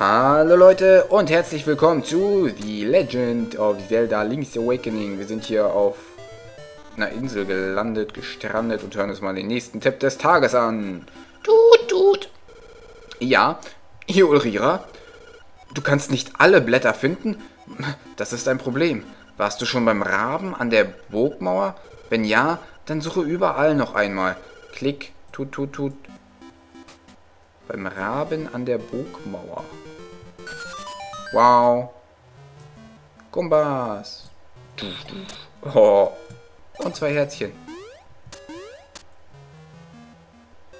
Hallo Leute und herzlich willkommen zu The Legend of Zelda Link's Awakening. Wir sind hier auf einer Insel gelandet, gestrandet und hören uns mal den nächsten Tipp des Tages an. Tut, tut. Ja, hier Ulrira. Du kannst nicht alle Blätter finden? Das ist ein Problem. Warst du schon beim Raben an der Burgmauer? Wenn ja, dann suche überall noch einmal. Klick, tut, tut, tut. Beim Raben an der Burgmauer. Wow. Gumbas. Oh. Und zwei Herzchen.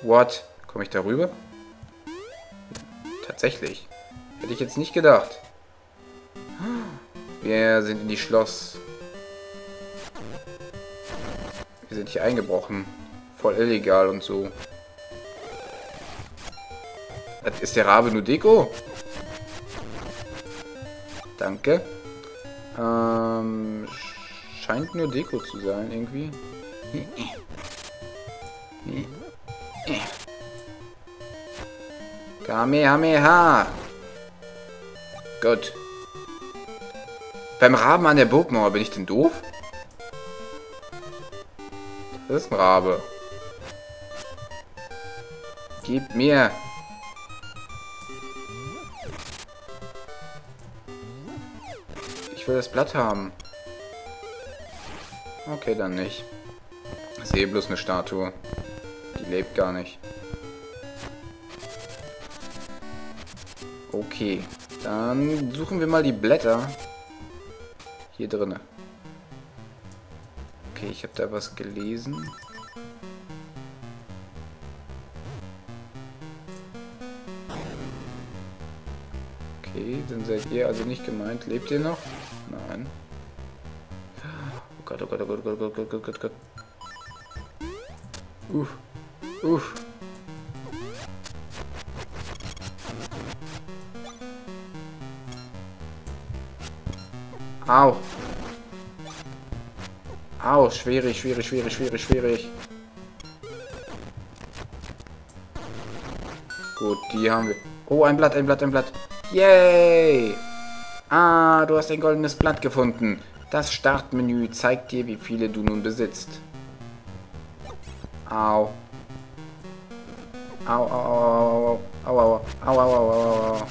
What? Komme ich da rüber? Tatsächlich. Hätte ich jetzt nicht gedacht. Wir sind in die Schloss. Wir sind hier eingebrochen. Voll illegal und so. Ist der Rabe nur Deko? Danke. Scheint nur Deko zu sein, irgendwie. Kamehameha! Gut. Beim Raben an der Burgmauer, bin ich denn doof? Das ist ein Rabe. Gib mir... Ich will das Blatt haben. Okay, dann nicht. Ich sehe bloß eine Statue. Die lebt gar nicht. Okay, dann suchen wir mal die Blätter. Hier drinne. Okay, ich habe da was gelesen. Okay, dann seid ihr also nicht gemeint. Lebt ihr noch? Nein. Oh Gott, oh Gott, oh Gott, oh Gott, oh Gott, oh Gott, oh Gott. Uff. Uff. Au. Au, schwierig, schwierig, schwierig, schwierig, schwierig. Gut, die haben wir. Oh, ein Blatt, ein Blatt, ein Blatt. Yay! Ah, du hast ein goldenes Blatt gefunden. Das Startmenü zeigt dir, wie viele du nun besitzt. Au. Au, au, au, au, au, au, au, au, au.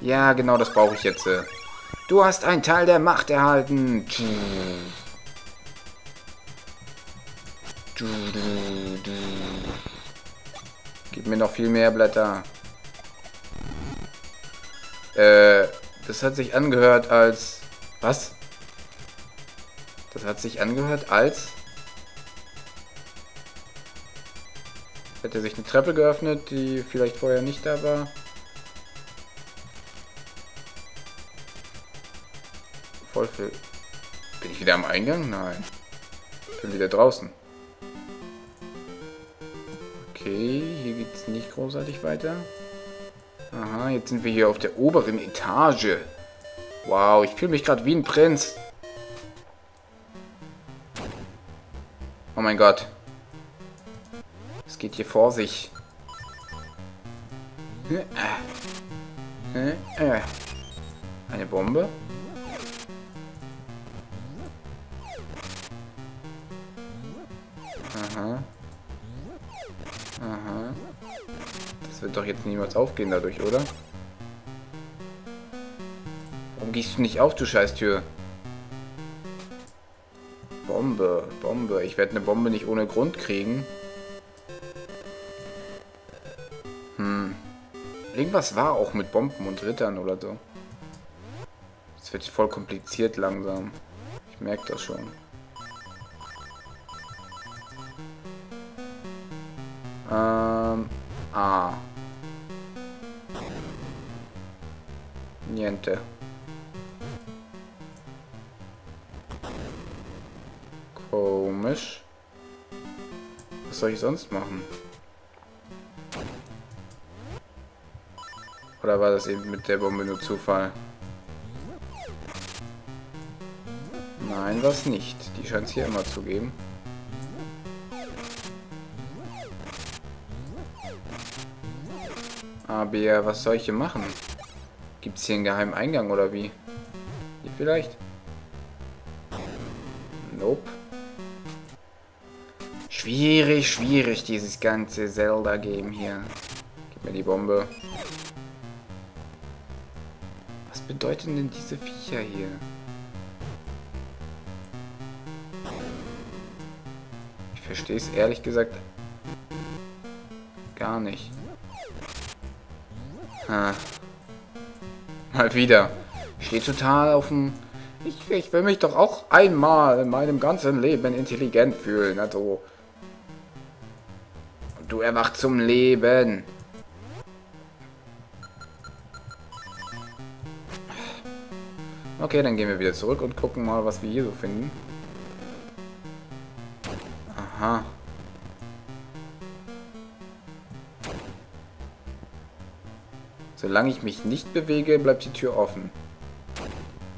Ja, genau, das brauche ich jetzt. Du hast einen Teil der Macht erhalten. Gib mir noch viel mehr Blätter. Das hat sich angehört als... Was? Das hat sich angehört als... Hätte sich eine Treppe geöffnet, die vielleicht vorher nicht da war. Voll viel... Bin ich wieder am Eingang? Nein. Ich bin wieder draußen. Okay, hier geht's nicht großartig weiter. Aha, jetzt sind wir hier auf der oberen Etage. Wow, ich fühle mich gerade wie ein Prinz. Oh mein Gott. Es geht hier vor sich. Eine Bombe? Aha. Aha. Das wird doch jetzt niemals aufgehen dadurch, oder? Warum gehst du nicht auf, du Scheißtür? Bombe, Bombe. Ich werde eine Bombe nicht ohne Grund kriegen. Hm. Irgendwas war auch mit Bomben und Rittern oder so. Das wird voll kompliziert langsam. Ich merke das schon. Ah. Niente. Komisch. Was soll ich sonst machen? Oder war das eben mit der Bombe nur Zufall? Nein, was nicht. Die scheint es hier immer zu geben. Aber was soll ich hier machen? Gibt es hier einen geheimen Eingang oder wie? Hier vielleicht? Nope. Schwierig, schwierig, dieses ganze Zelda-Game hier. Gib mir die Bombe. Was bedeuten denn diese Viecher hier? Ich verstehe es ehrlich gesagt gar nicht. Ha. Mal wieder. Ich stehe total auf dem... Ich will mich doch auch einmal in meinem ganzen Leben intelligent fühlen. Also. Und du erwachst zum Leben. Okay, dann gehen wir wieder zurück und gucken mal, was wir hier so finden. Aha. Solange ich mich nicht bewege, bleibt die Tür offen.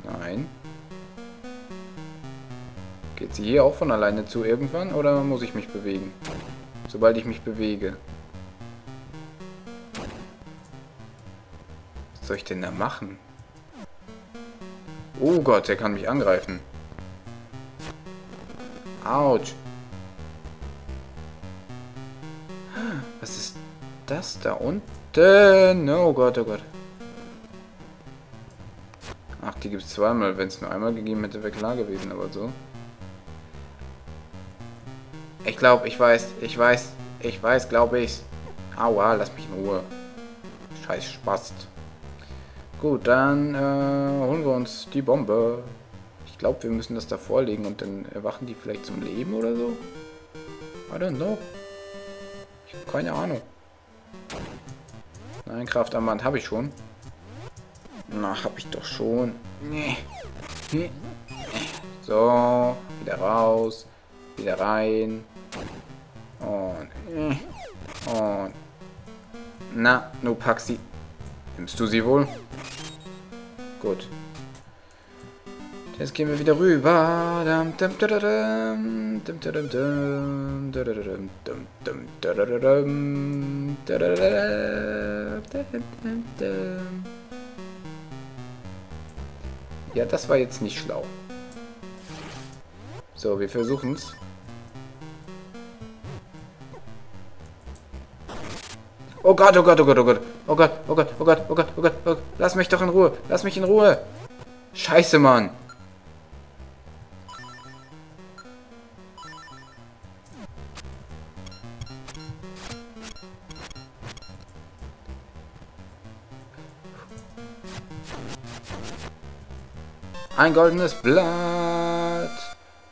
Nein. Geht sie hier auch von alleine zu irgendwann oder muss ich mich bewegen? Sobald ich mich bewege. Was soll ich denn da machen? Oh Gott, der kann mich angreifen. Autsch. Was ist das da unten? Oh Gott, oh Gott. Ach, die gibt es zweimal. Wenn es nur einmal gegeben hätte, wäre klar gewesen, aber so. Ich glaube, ich weiß, glaube ich. Aua, lass mich in Ruhe. Scheiß Spast. Gut, dann holen wir uns die Bombe. Ich glaube, wir müssen das da vorlegen und dann erwachen die vielleicht zum Leben oder so. I don't know. Ich habe keine Ahnung. Nein, Kraftarmband habe ich schon. Na, habe ich doch schon. Nee. So, wieder raus. Wieder rein. Und. Na, du packst sie. Nimmst du sie wohl? Gut. Jetzt gehen wir wieder rüber. Ja, das war jetzt nicht schlau. So, wir versuchen's. Oh Gott, oh Gott, oh Gott, oh Gott, oh Gott, oh Gott, oh Gott, oh Gott, oh Gott, oh Gott, lass mich doch in Ruhe, lass mich in Ruhe. Scheiße, Mann. Ein goldenes Blatt.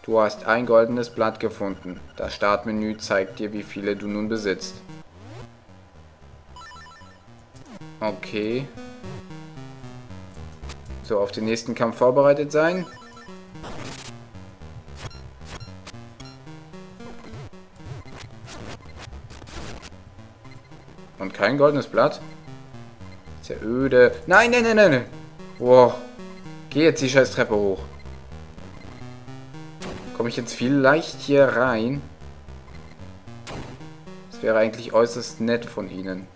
Du hast ein goldenes Blatt gefunden. Das Startmenü zeigt dir, wie viele du nun besitzt. Okay. So, auf den nächsten Kampf vorbereitet sein. Und kein goldenes Blatt? Ist ja öde. Nein, nein, nein, nein. Wow. Geh jetzt die scheiß Treppe hoch. Komme ich jetzt vielleicht hier rein? Das wäre eigentlich äußerst nett von Ihnen.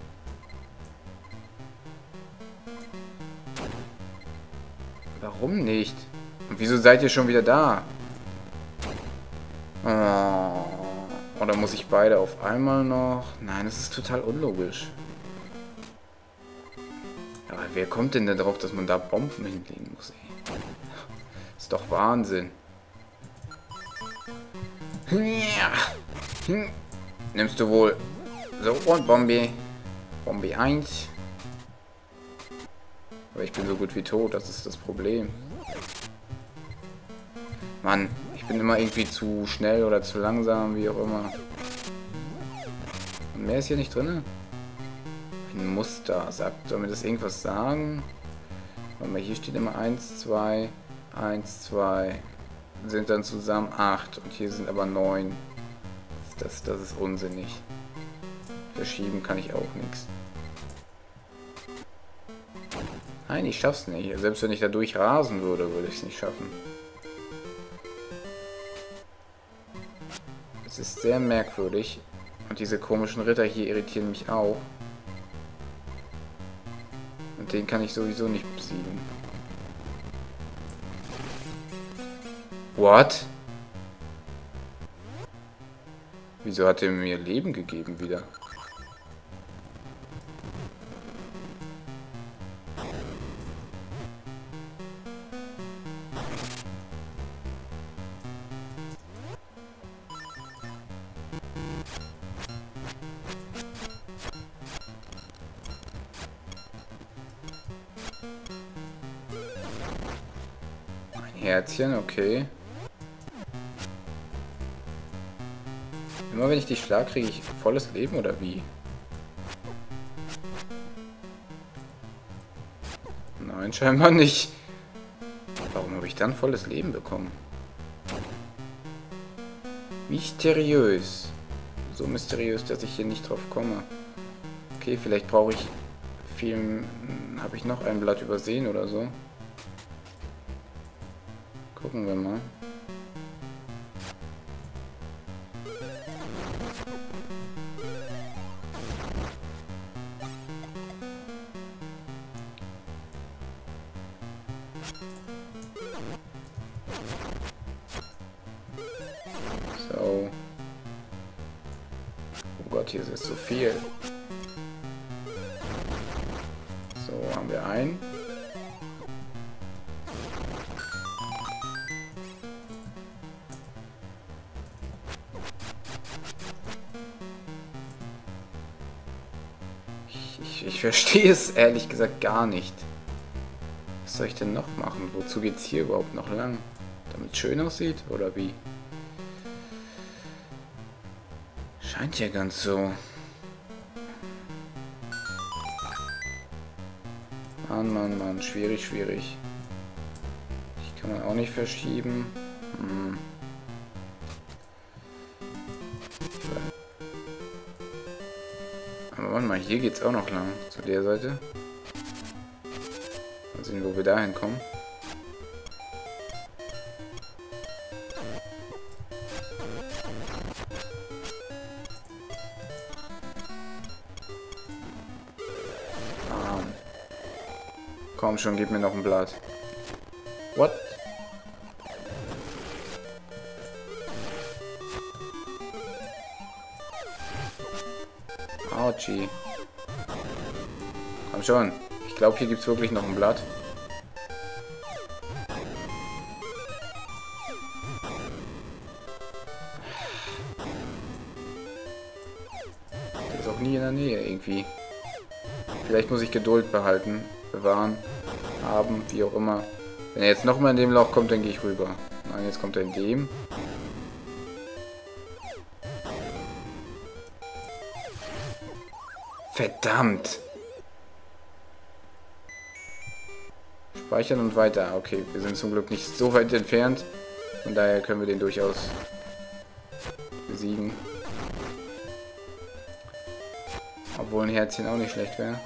Warum nicht? Und wieso seid ihr schon wieder da? Oh. Oder muss ich beide auf einmal noch? Nein, das ist total unlogisch. Aber wer kommt denn da drauf, dass man da Bomben hinlegen muss? Ey? Ist doch Wahnsinn. Nimmst du wohl. So, und Bombe. Bombe 1. Aber ich bin so gut wie tot, das ist das Problem. Mann, ich bin immer irgendwie zu schnell oder zu langsam, wie auch immer. Und mehr ist hier nicht drin. Ein Muster. Soll mir das irgendwas sagen? Warte mal, hier steht immer 1, 2, 1, 2. Sind dann zusammen 8 und hier sind aber 9. Das ist unsinnig. Verschieben kann ich auch nichts. Nein, ich schaff's nicht. Selbst wenn ich da durchrasen würde, würde ich es nicht schaffen. Es ist sehr merkwürdig. Und diese komischen Ritter hier irritieren mich auch. Und den kann ich sowieso nicht besiegen. What? Wieso hat er mir Leben gegeben wieder? Herzchen, okay. Immer wenn ich dich schlag, kriege ich volles Leben, oder wie? Nein, scheinbar nicht. Warum habe ich dann volles Leben bekommen? Mysteriös. So mysteriös, dass ich hier nicht drauf komme. Okay, vielleicht brauche ich viel... Habe ich noch ein Blatt übersehen oder so? Gucken wir mal. So. Oh Gott, hier ist so viel. So, haben wir einen. Ich verstehe es ehrlich gesagt gar nicht. Was soll ich denn noch machen? Wozu geht es hier überhaupt noch lang? Damit es schön aussieht? Oder wie? Scheint ja ganz so. Mann. Schwierig. Die kann man auch nicht verschieben. Hm. Warte mal, hier geht's auch noch lang. Zu der Seite. Mal sehen, wo wir dahin kommen. Ah. Komm schon, gib mir noch ein Blatt. What? Ouchie. Komm schon. Ich glaube, hier gibt es wirklich noch ein Blatt. Der ist auch nie in der Nähe irgendwie. Vielleicht muss ich Geduld behalten, bewahren, haben, wie auch immer. Wenn er jetzt nochmal in dem Loch kommt, dann gehe ich rüber. Nein, jetzt kommt er in dem. Verdammt! Speichern und weiter. Okay, wir sind zum Glück nicht so weit entfernt. Von daher können wir den durchaus besiegen. Obwohl ein Herzchen auch nicht schlecht wäre.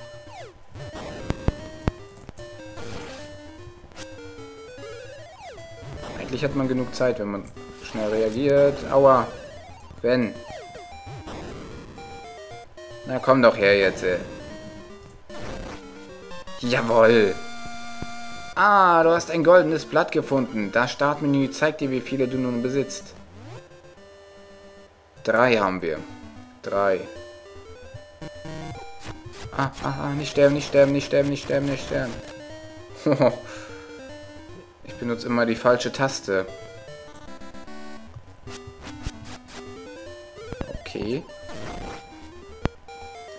Eigentlich hat man genug Zeit, wenn man schnell reagiert. Aua! Wenn... Na komm doch her jetzt, ey. Jawohl. Ah, du hast ein goldenes Blatt gefunden. Das Startmenü zeigt dir, wie viele du nun besitzt. 3 haben wir. 3. Nicht sterben. Ich benutze immer die falsche Taste. Okay.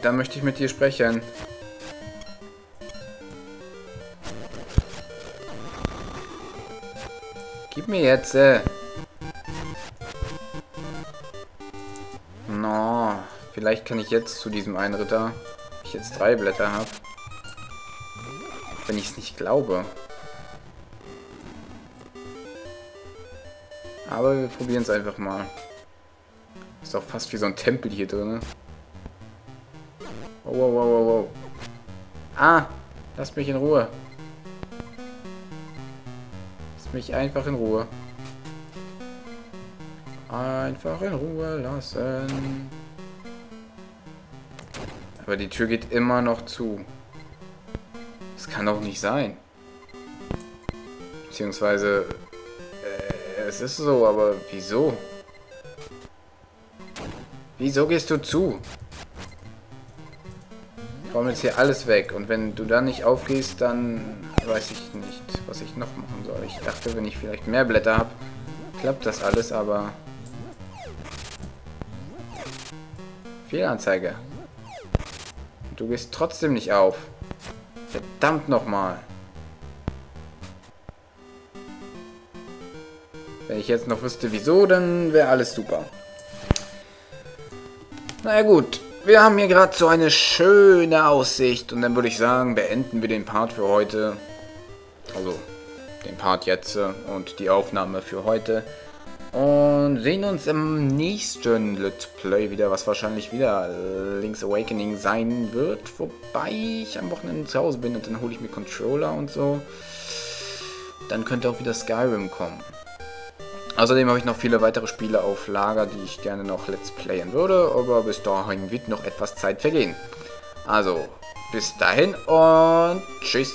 Da möchte ich mit dir sprechen. Gib mir jetzt. No, vielleicht kann ich jetzt zu diesem einen Ritter, wenn ich jetzt 3 Blätter habe. Wenn ich es nicht glaube. Aber wir probieren es einfach mal. Ist auch fast wie so ein Tempel hier drin. Wow. Ah, lass mich in Ruhe. Lass mich einfach in Ruhe. Einfach in Ruhe lassen. Aber die Tür geht immer noch zu. Das kann doch nicht sein. Beziehungsweise, es ist so, aber wieso? Wieso gehst du zu? Räumen jetzt hier alles weg. Und wenn du dann nicht aufgehst, dann weiß ich nicht, was ich noch machen soll. Ich dachte, wenn ich vielleicht mehr Blätter habe, klappt das alles, aber... Fehlanzeige. Du gehst trotzdem nicht auf. Verdammt nochmal. Wenn ich jetzt noch wüsste, wieso, dann wäre alles super. Naja gut, wir haben hier gerade so eine schöne Aussicht und dann würde ich sagen, beenden wir den Part für heute. Also, den Part jetzt und die Aufnahme für heute. Und sehen uns im nächsten Let's Play wieder, was wahrscheinlich wieder Link's Awakening sein wird. Wobei ich am Wochenende zu Hause bin und dann hole ich mir Controller und so. Dann könnte auch wieder Skyrim kommen. Außerdem habe ich noch viele weitere Spiele auf Lager, die ich gerne noch Let's Playen würde. Aber bis dahin wird noch etwas Zeit vergehen. Also, bis dahin und tschüss.